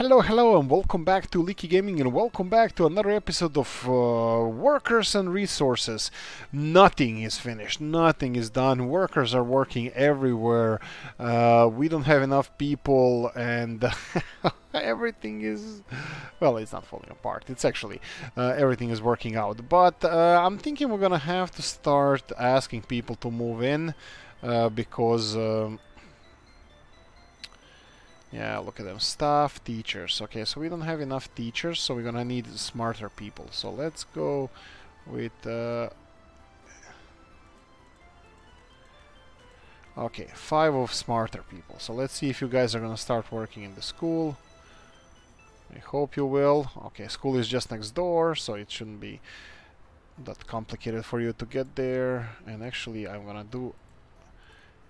Hello, hello, and welcome back to Leaky Gaming, and welcome back to another episode of Workers and Resources. Nothing is finished, nothing is done, workers are working everywhere, we don't have enough people, and everything is... well, it's not falling apart, it's actually... everything is working out, but I'm thinking we're gonna have to start asking people to move in, because... yeah, look at them. Staff, teachers. Okay, so we don't have enough teachers, so we're gonna need smarter people. So let's go with... okay, 5 of smarter people. So let's see if you guys are gonna start working in the school. I hope you will. Okay, school is just next door, so it shouldn't be that complicated for you to get there. And actually, I'm gonna do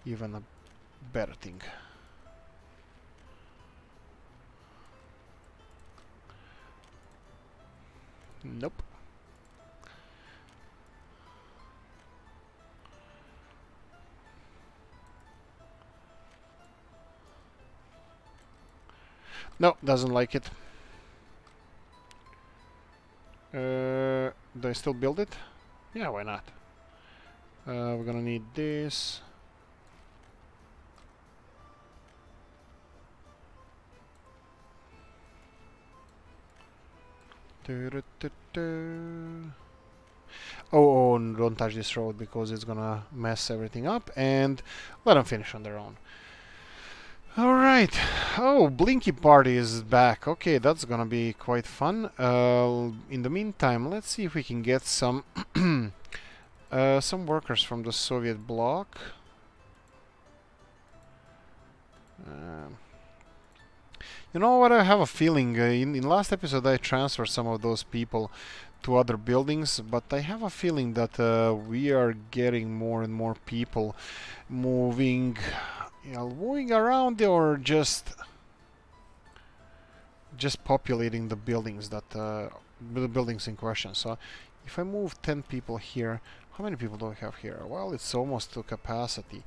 even a better thing. Nope. No, doesn't like it. Do I still build it? Yeah, why not? We're gonna need this. Oh, don't touch this road because it's gonna mess everything up, and let them finish on their own. Alright. Oh, Blinky Party is back. Okay, that's gonna be quite fun. In the meantime, let's see if we can get some workers from the Soviet bloc. You know what, I have a feeling, in last episode I transferred some of those people to other buildings, but I have a feeling that we are getting more and more people moving, you know, moving around or just populating the buildings that the buildings in question. So if I move 10 people here, how many people do I have here? Well, it's almost to capacity.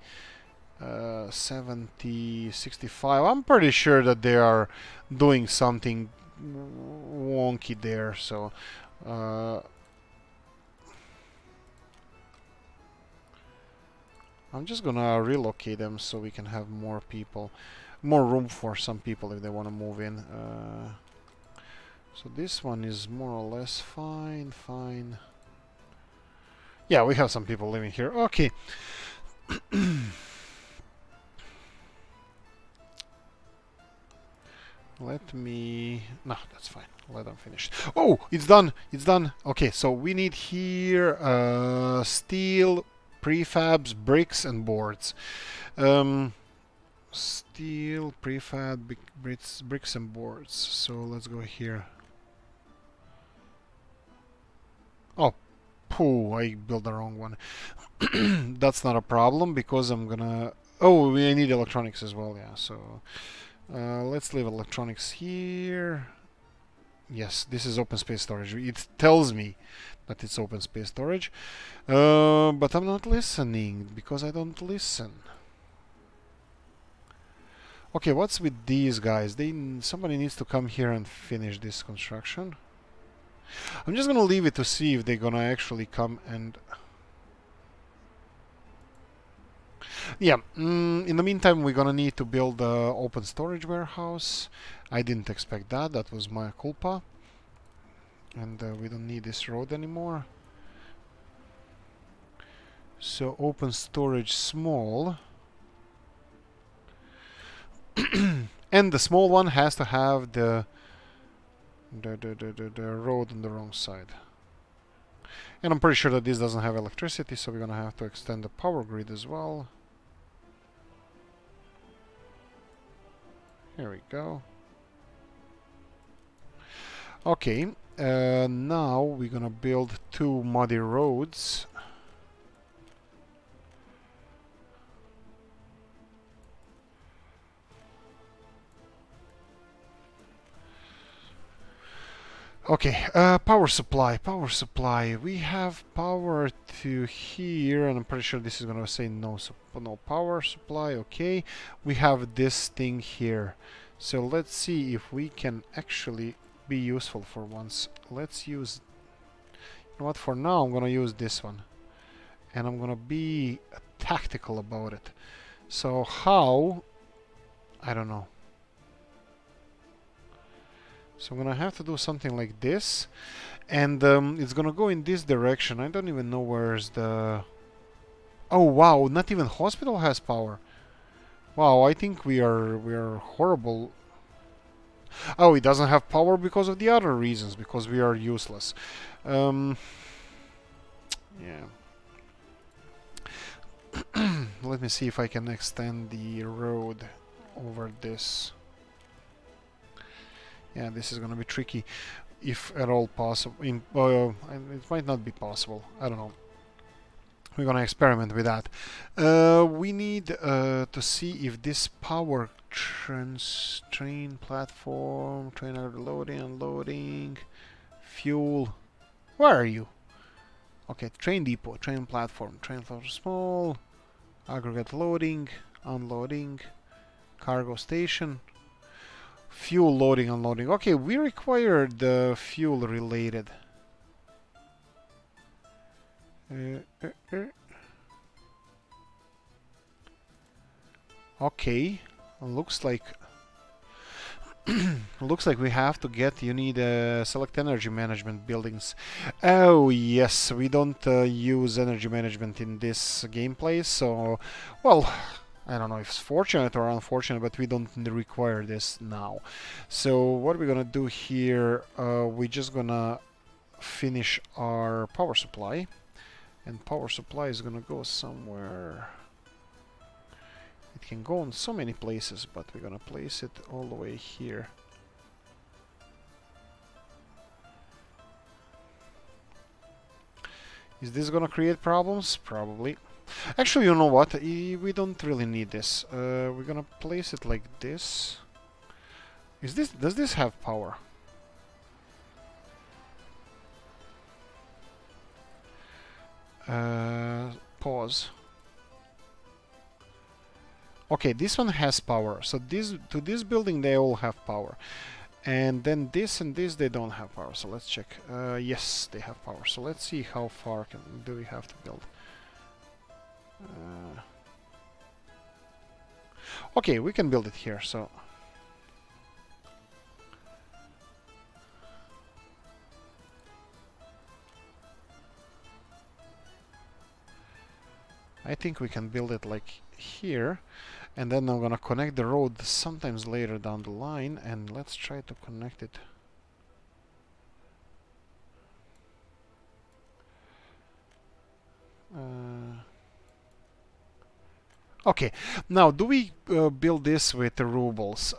70, 65. I'm pretty sure that they are doing something wonky there, so I'm just gonna relocate them so we can have more people, more room for some people if they want to move in. So this one is more or less fine. Yeah, we have some people living here. Okay. Let me... no, that's fine. Let them finish. Oh, it's done. It's done. Okay, so we need here steel, prefabs, bricks, and boards. Steel, prefab, bricks, and boards. So let's go here. Oh, poo! I built the wrong one. That's not a problem because I'm gonna... oh, we need electronics as well. Yeah, so... let's leave electronics here. Yes, this is open space storage. It tells me that it's open space storage, but I'm not listening because I don't listen. Okay, what's with these guys? Somebody needs to come here and finish this construction. I'm just gonna leave it to see if they're gonna actually come and... yeah, in the meantime we're gonna need to build an open storage warehouse. I didn't expect that, that was my culpa. And we don't need this road anymore. So open storage small. And the small one has to have the road on the wrong side. And I'm pretty sure that this doesn't have electricity, so we're gonna have to extend the power grid as well. Here we go. Okay, now we're gonna build 2 muddy roads. Okay, power supply. We have power to here, and I'm pretty sure this is gonna say no power supply. Okay, we have this thing here, So let's see if we can actually be useful for once. Let's use... You know what, for now I'm gonna use this one. And I'm gonna be tactical about it. So how? I don't know. So I'm gonna have to do something like this. And it's gonna go in this direction. I don't even know where's the... Oh wow, not even hospital has power. Wow, I think we are horrible. Oh, it doesn't have power because of the other reasons, because we are useless. Yeah. Let me see if I can extend the road over this. Yeah, this is gonna be tricky, if at all possible. It might not be possible. I don't know. We're gonna experiment with that. We need to see if this power train platform, trainer loading, unloading, fuel. Where are you? Okay, train depot, train platform small, aggregate loading, unloading, cargo station, fuel loading, unloading. Okay, we require the fuel related. Okay, looks like looks like we have to get. You need select energy management buildings. Oh yes, we don't use energy management in this gameplay. So, well, I don't know if it's fortunate or unfortunate, but we don't require this now. So what we're gonna do here? We're just gonna finish our power supply. And power supply is gonna go somewhere. It can go in so many places, but we're gonna place it all the way here. Is this gonna create problems? Probably. Actually, you know what? We don't really need this. We're gonna place it like this. Is this? Does this have power? Pause. Okay, this one has power. So this to this building they all have power, and then this and this they don't have power. So let's check. Yes, they have power. So let's see how far do we have to build. Okay, we can build it here. So. I think we can build it like here, and then I'm gonna connect the road sometimes later down the line, and let's try to connect it. Okay, now do we build this with the rubles?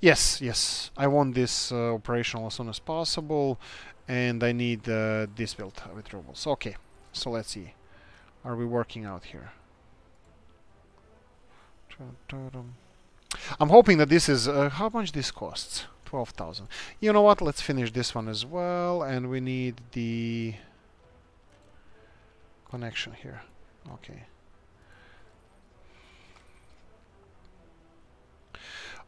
Yes, yes, I want this operational as soon as possible, and I need this built with rubles. Okay. So let's see. Are we working out here? I'm hoping that this is... how much this costs? 12,000. You know what? Let's finish this one as well. And we need the connection here. Okay.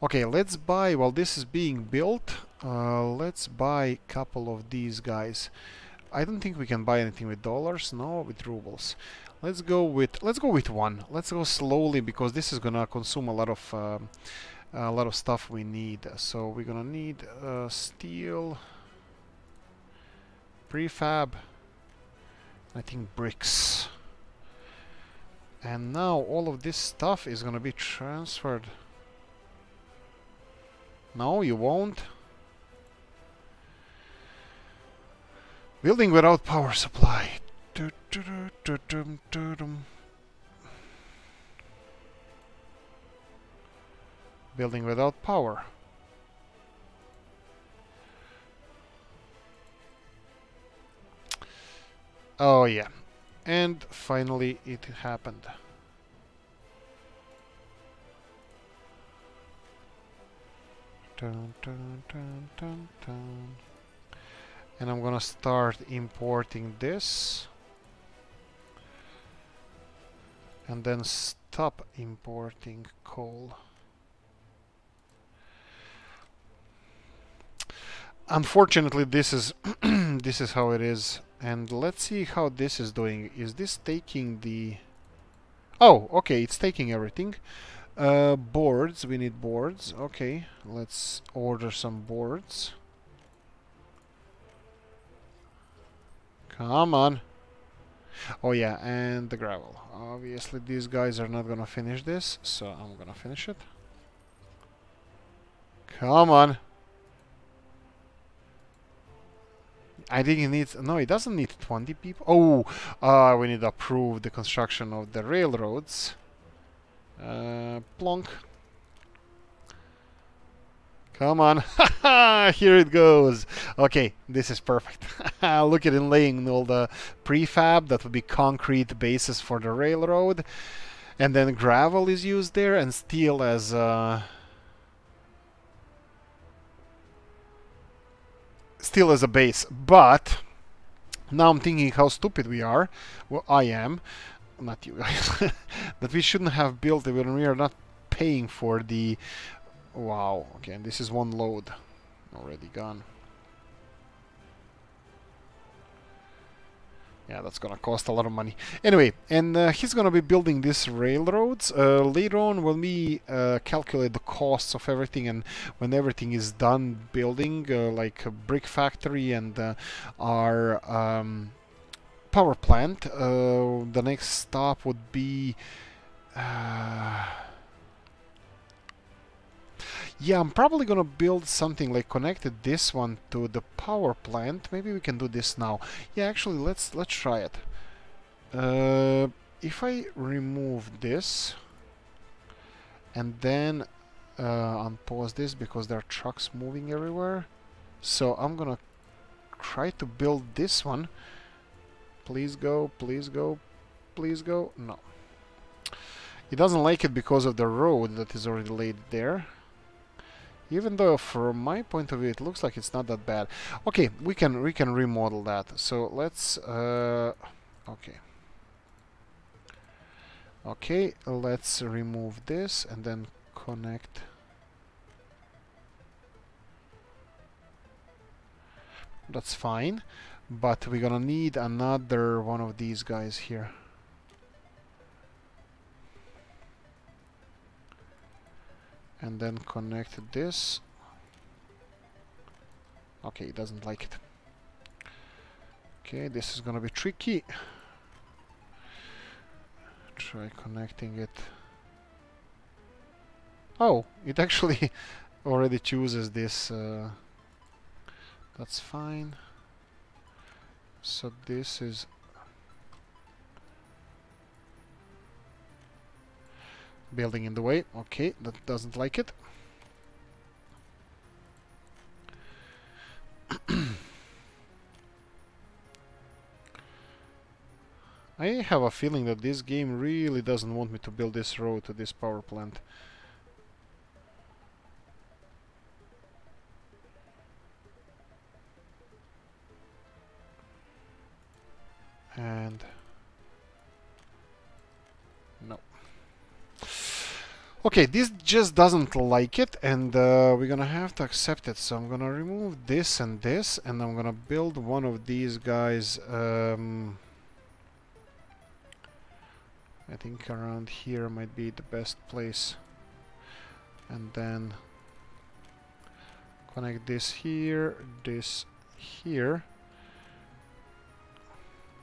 Okay, let's buy... While this is being built, let's buy a couple of these guys. I don't think we can buy anything with dollars, no, with rubles. Let's go with one. Let's go slowly because this is gonna consume a lot of stuff we need. So we're gonna need steel, prefab, I think bricks, and now all of this stuff is gonna be transferred. No, you won't. Building without power supply. Building without power. Oh yeah. And finally it happened. Dun, dun, dun, dun, dun. And I'm gonna start importing this and then stop importing coal. Unfortunately, this is this is how it is. And let's see how this is doing. Is this taking the... Oh, okay, it's taking everything. Boards, we need boards. Okay, let's order some boards. Come on. Oh yeah, and the gravel. Obviously these guys are not gonna finish this, so I'm gonna finish it. Come on. I think it needs... No, it doesn't need 20 people. Oh, we need to approve the construction of the railroads. Plonk. Come on. Here it goes. Okay, this is perfect. Look at it laying all the prefab. That would be concrete bases for the railroad. And then gravel is used there and steel as... Still as a base, but now I'm thinking how stupid we are. Well, I am, not you guys. That we shouldn't have built it when we are not paying for the... Wow, okay, and this is one load already gone. Yeah, that's gonna cost a lot of money. Anyway, and he's gonna be building these railroads. Later on, when we calculate the costs of everything and when everything is done building, like a brick factory and our power plant, the next stop would be... Yeah, I'm probably gonna build something like connected this one to the power plant. Maybe we can do this now. Yeah, actually, let's try it. If I remove this and then unpause this because there are trucks moving everywhere, so I'm gonna try to build this one. Please go, please go, please go. No, it doesn't like it because of the road that is already laid there. Even though from my point of view it looks like it's not that bad. Okay, we can remodel that. So let's okay, let's remove this and then connect. That's fine, but we're gonna need another one of these guys here. And then connect this. Okay, it doesn't like it. Okay, this is gonna be tricky. Try connecting it. Oh, it actually already chooses this. That's fine. So this is... building in the way. Okay, that doesn't like it. I have a feeling that this game really doesn't want me to build this road to this power plant. And... no. Okay, this just doesn't like it, and we're gonna have to accept it. So I'm gonna remove this and this, and I'm gonna build one of these guys. I think around here might be the best place. And then connect this here,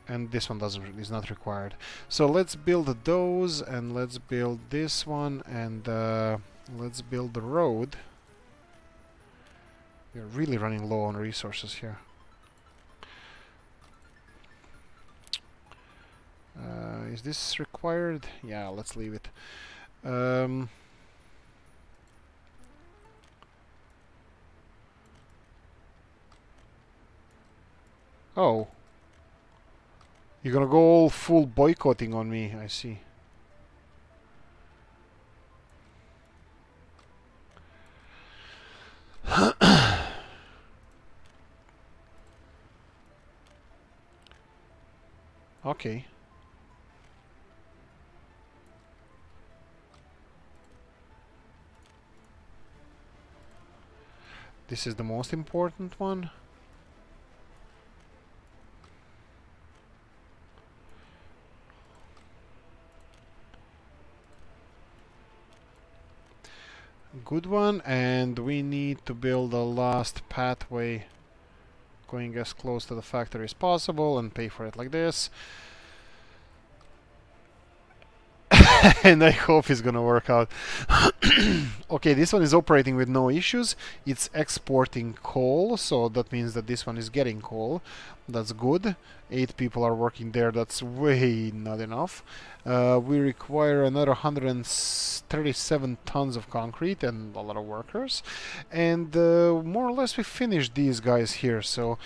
and this one is not required. So let's build those, and let's build this one, and let's build the road. We're really running low on resources here. Is this required? Yeah, let's leave it. Oh. You're gonna go all full boycotting on me, I see. Okay. This is the most important one. Good one, and we need to build a last pathway going as close to the factory as possible and pay for it like this. And I hope it's gonna work out. Okay, this one is operating with no issues. It's exporting coal, so that means that this one is getting coal. That's good. 8 people are working there. That's way not enough. We require another 137 tons of concrete and a lot of workers. And more or less we finished these guys here, so...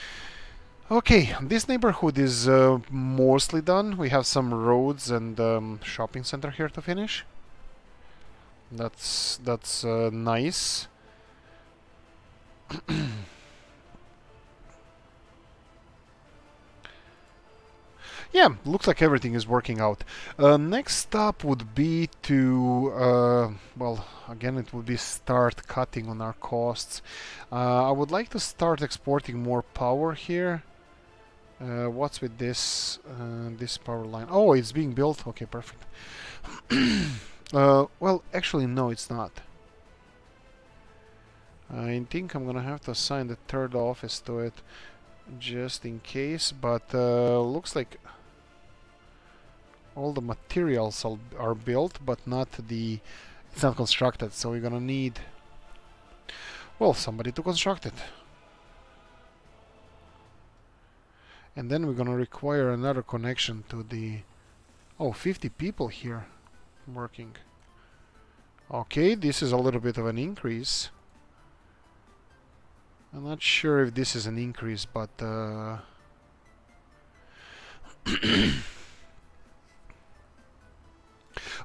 Okay, this neighborhood is mostly done. We have some roads and shopping center here to finish. That's nice. Yeah, looks like everything is working out. Next up would be to, well, again, it would be start cutting on our costs. I would like to start exporting more power here. What's with this this power line? Oh, it's being built. Okay, perfect. Well, actually, no, it's not. I think I'm gonna have to assign the third office to it, just in case. But looks like all the materials are built, but not the. It's not constructed, so we're gonna need. Well, somebody to construct it. And then we're gonna require another connection to the... Oh, 50 people here working. Okay, this is a little bit of an increase. I'm not sure if this is an increase, but...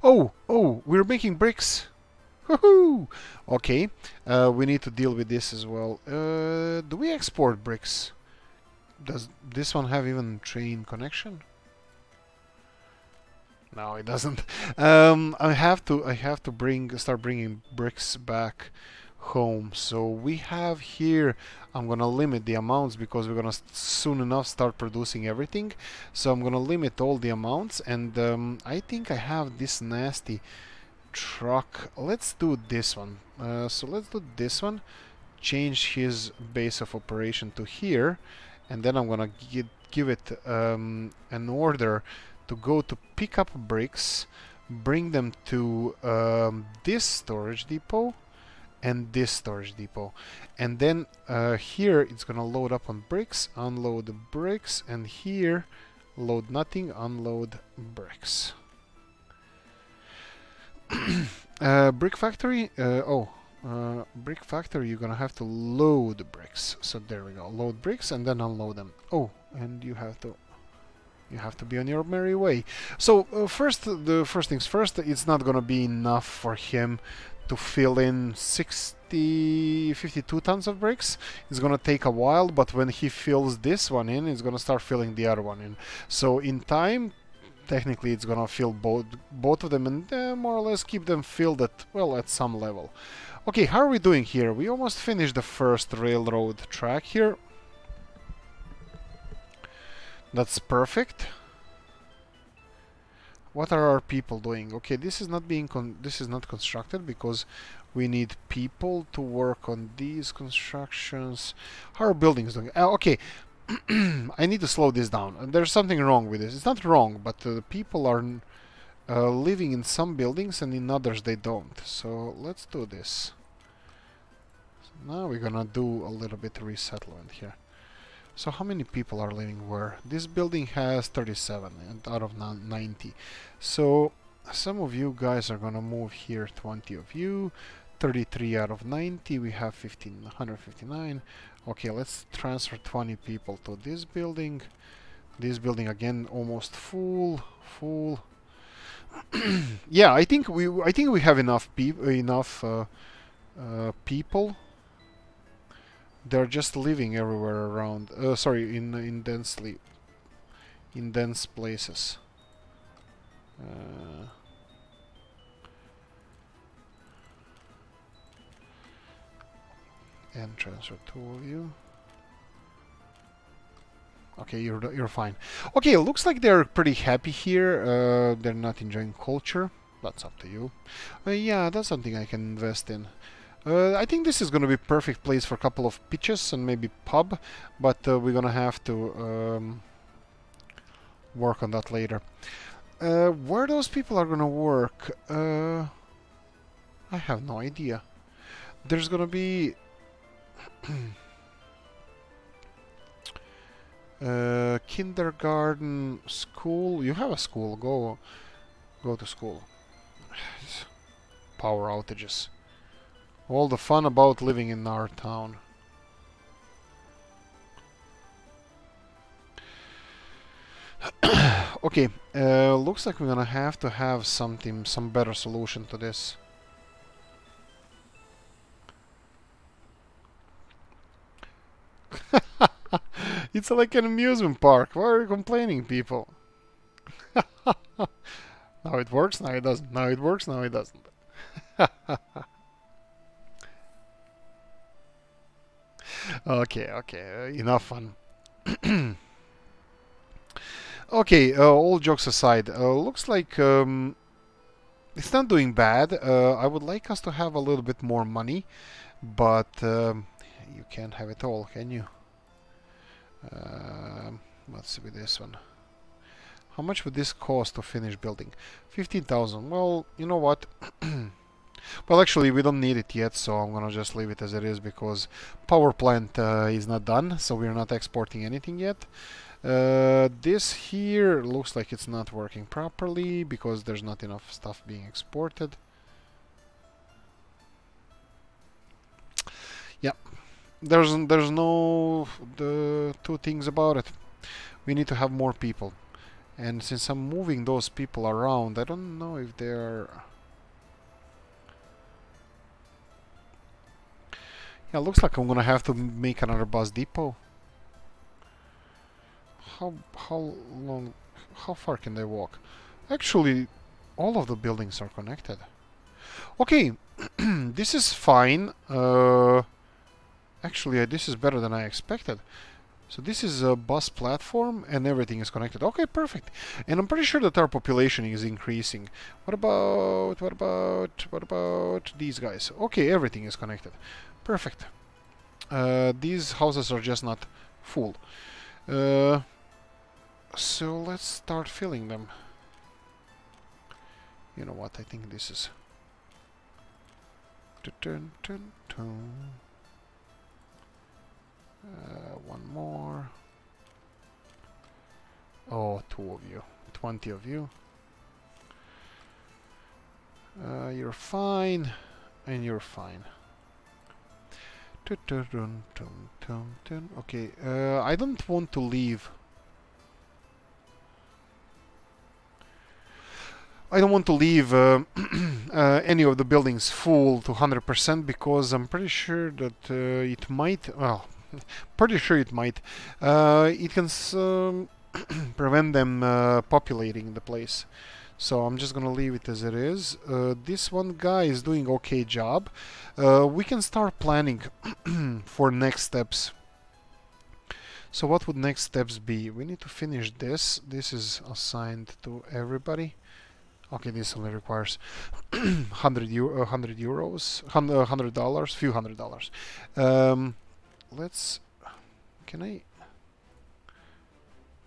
oh, we're making bricks! Woohoo! Okay, we need to deal with this as well. Do we export bricks? Does this one have even train connection? No, it doesn't. I have to start bringing bricks back home. So we have here. I'm gonna limit the amounts because we're gonna soon enough start producing everything. So I'm gonna limit all the amounts, and I think I have this nasty truck. Let's do this one. So let's do this one. Change his base of operation to here. And then I'm gonna give it an order to go to pick up bricks, bring them to this storage depot and this storage depot. And then here it's gonna load up on bricks, unload the bricks, and here load nothing, unload bricks. Brick factory, brick factory, you're gonna have to load bricks. So there we go, load bricks and then unload them. Oh, and you have to be on your merry way. So first things first, it's not gonna be enough for him to fill in 52 tons of bricks. It's gonna take a while, but when he fills this one in, it's gonna start filling the other one in. So in time, technically, it's gonna fill both of them and more or less keep them filled at, well, at some level. Okay, how are we doing here? We almost finished the first railroad track here. That's perfect. What are our people doing? Okay, this is not being this is not constructed because we need people to work on these constructions. How are buildings doing? Okay, I need to slow this down. There's something wrong with this. It's not wrong, but people are living in some buildings and in others they don't. So let's do this. So now we're gonna do a little bit of resettlement here. So how many people are living where? This building has 37 and out of 90. So some of you guys are gonna move here, 20 of you, 33 out of 90, we have 159. Okay, let's transfer 20 people to this building. This building again almost full. Yeah, I think we have enough people. They're just living everywhere around. Sorry, in dense places. and transfer two of you. Okay, you're fine. Okay, looks like they're pretty happy here. They're not enjoying culture. That's up to you. Yeah, that's something I can invest in. I think this is going to be perfect place for a couple of pitches and maybe pub, but we're going to have to work on that later. Where those people are going to work? I have no idea. There's going to be... kindergarten, school. You have a school. Go to school. Power outages. All the fun about living in our town. Okay, looks like we're gonna have to have something, some better solution to this. It's like an amusement park. Why are you complaining, people? Now it works, now it doesn't. Now it works, now it doesn't. Okay, okay, enough fun. Okay, all jokes aside, looks like it's not doing bad. I would like us to have a little bit more money, but you can't have it all, can you? Let's see with this one. How much would this cost to finish building? 15,000. Well, you know what? Well, actually, we don't need it yet, so I'm gonna just leave it as it is because power plant is not done, so we're not exporting anything yet. This here looks like it's not working properly because there's not enough stuff being exported. Yeah, there's no the two things about it. We need to have more people. And since I'm moving those people around, I don't know if they're... Yeah, looks like I'm gonna have to make another bus depot. How far can they walk? Actually, all of the buildings are connected. Okay, this is fine. Actually, this is better than I expected. So this is a bus platform and everything is connected. Okay, perfect. And I'm pretty sure that our population is increasing. What about these guys? Okay, everything is connected. Perfect. These houses are just not full. So let's start filling them. You know what, I think this is... one more. Oh, two of you. 20 of you. You're fine. And you're fine. Okay, I don't want to leave. I don't want to leave any of the buildings full to 100% because I'm pretty sure that it might... Well, pretty sure it might. It can prevent them populating the place. So I'm just gonna leave it as it is. This one guy is doing okay job. We can start planning for next steps. So what would next steps be? We need to finish this. This is assigned to everybody. Okay, this only requires $100, few $100. Let's... Can I...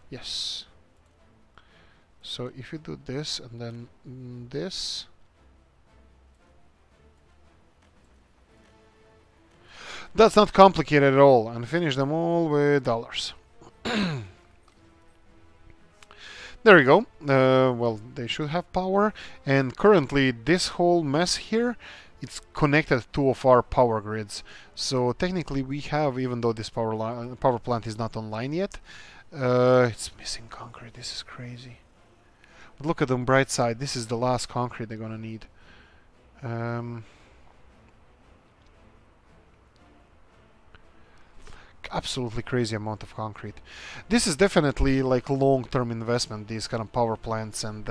Yes. So if you do this and then this... That's not complicated at all. And finish them all with dollars. There we go. Well, they should have power. And currently this whole mess here... It's connected to two of our power grids, so technically we have, even though this power plant is not online yet, it's missing concrete. This is crazy. But look at the bright side. This is the last concrete they're gonna need. Absolutely crazy amount of concrete. This is definitely like long-term investment. These kind of power plants and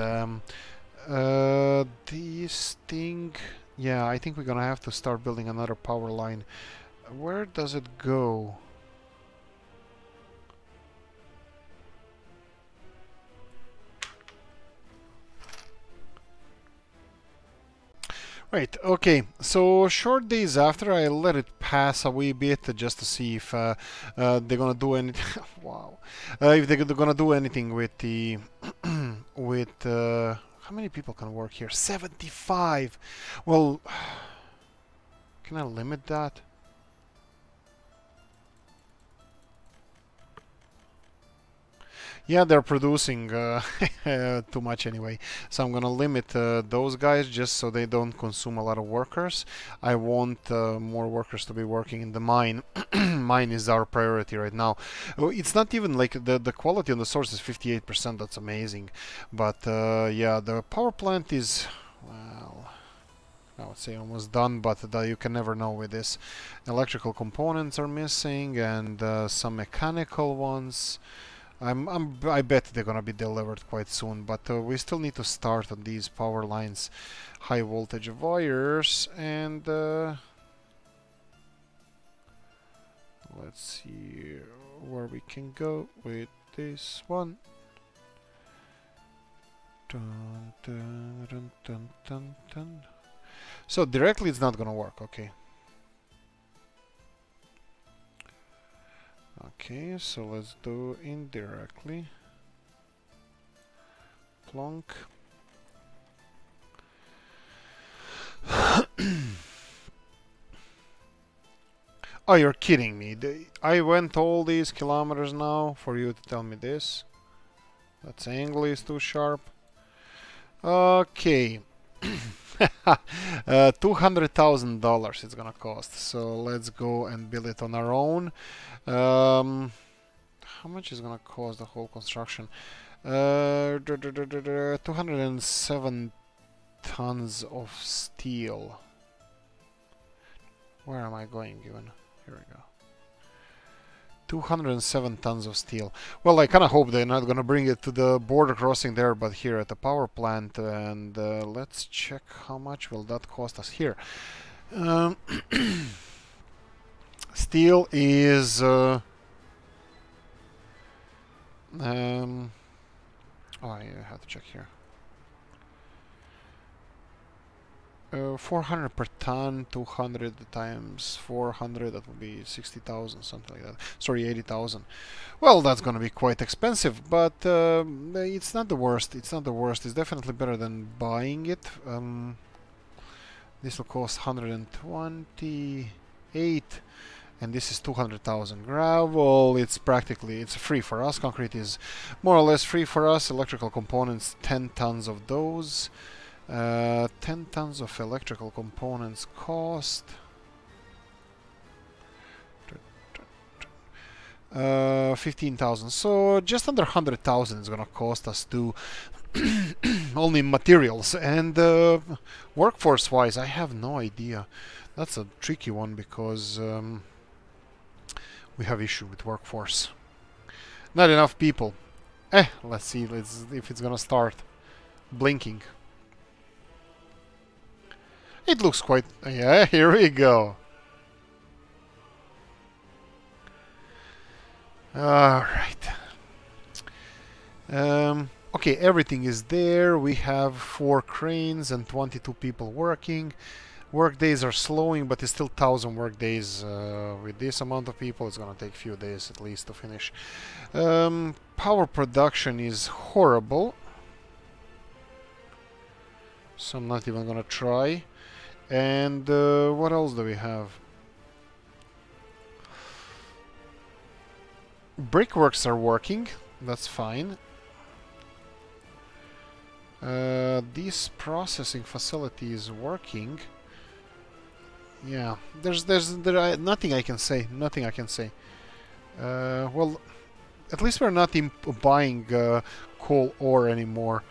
this thing. Yeah, I think we're gonna have to start building another power line. Where does it go? Right, okay, so short days after, I let it pass a wee bit just to see if they're gonna do anything. Wow, if they're gonna do anything with the with how many people can work here? 75. Well, can I limit that? Yeah, they're producing too much anyway, so I'm gonna limit those guys just so they don't consume a lot of workers. I want more workers to be working in the mine. Mine is our priority right now. It's not even like the quality on the source is 58%. That's amazing, but yeah, the power plant is, well, I would say almost done, but you can never know with this. Electrical components are missing, and some mechanical ones. I bet they're gonna be delivered quite soon, but we still need to start on these power lines, high voltage wires, and let's see where we can go with this one. Dun, dun, dun, dun, dun, dun. So directly it's not gonna work, okay. Okay, so let's do indirectly. Plonk. Oh, you're kidding me. I went all these kilometers now for you to tell me this. That angle is too sharp. Okay. $200,000 it's gonna cost, so let's go and build it on our own. How much is gonna cost the whole construction? 207 tons of steel. Where am I going even? Here we go. 207 tons of steel. Well, I kind of hope they're not going to bring it to the border crossing there, but here at the power plant. And let's check how much will that cost us here. Steel is... oh, I have to check here. 400 per ton, 200 times 400, that would be 60,000, something like that. Sorry, 80,000. Well, that's going to be quite expensive, but it's not the worst. It's not the worst. It's definitely better than buying it. This will cost 128, and this is 200,000. Gravel, it's practically, it's free for us. Concrete is more or less free for us. Electrical components, 10 tons of those. 10 tons of electrical components cost 15,000, so just under 100,000 is gonna cost us to only materials, and workforce wise I have no idea. That's a tricky one because we have issue with workforce, not enough people. Let's see, let's if it's gonna start blinking. It looks quite... yeah, here we go. Alright. Okay, everything is there. We have 4 cranes and 22 people working. Workdays are slowing, but it's still 1,000 workdays. With this amount of people, it's gonna take a few days at least to finish. Power production is horrible. So I'm not even gonna try. And what else do we have? Brickworks are working, that's fine. This processing facility is working. Yeah, there nothing I can say, nothing I can say. Well, at least we're not buying coal ore anymore.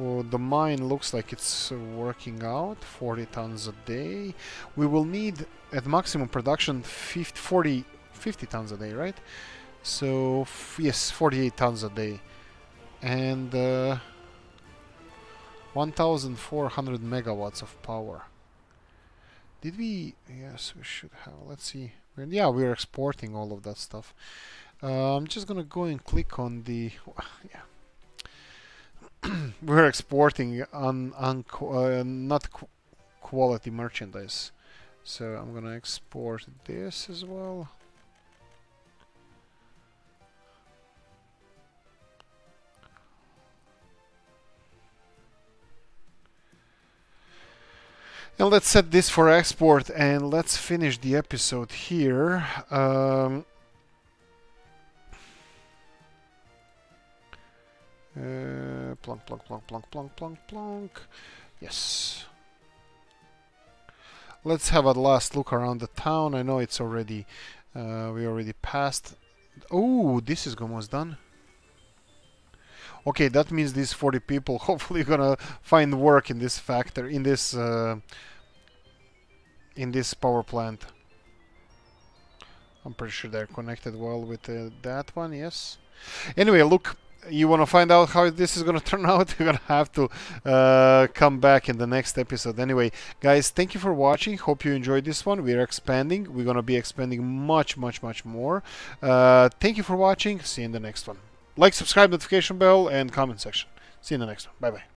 Well, the mine looks like it's working out, 40 tons a day. We will need at maximum production 50 tons a day, right? So yes, 48 tons a day, and 1,400 megawatts of power. Did we? Yes, we should have. Let's see, And yeah, we're exporting all of that stuff. I'm just gonna go and click on the... yeah. We're exporting not quality merchandise. So I'm gonna export this as well. Now let's set this for export and let's finish the episode here. Plonk, plonk, plonk, plonk, plonk, plonk, plonk. Yes. Let's have a last look around the town. I know it's already... we already passed... Oh, this is almost done. Okay, that means these 40 people hopefully gonna find work in this factory, in this power plant. I'm pretty sure they're connected well with that one, yes. Anyway, look, you wanna find out how this is gonna turn out? You're gonna have to come back in the next episode. Anyway, guys, thank you for watching. Hope you enjoyed this one. We're expanding. We're gonna be expanding much, much, much more. Thank you for watching. See you in the next one. Like, subscribe, notification bell, and comment section. See you in the next one. Bye-bye.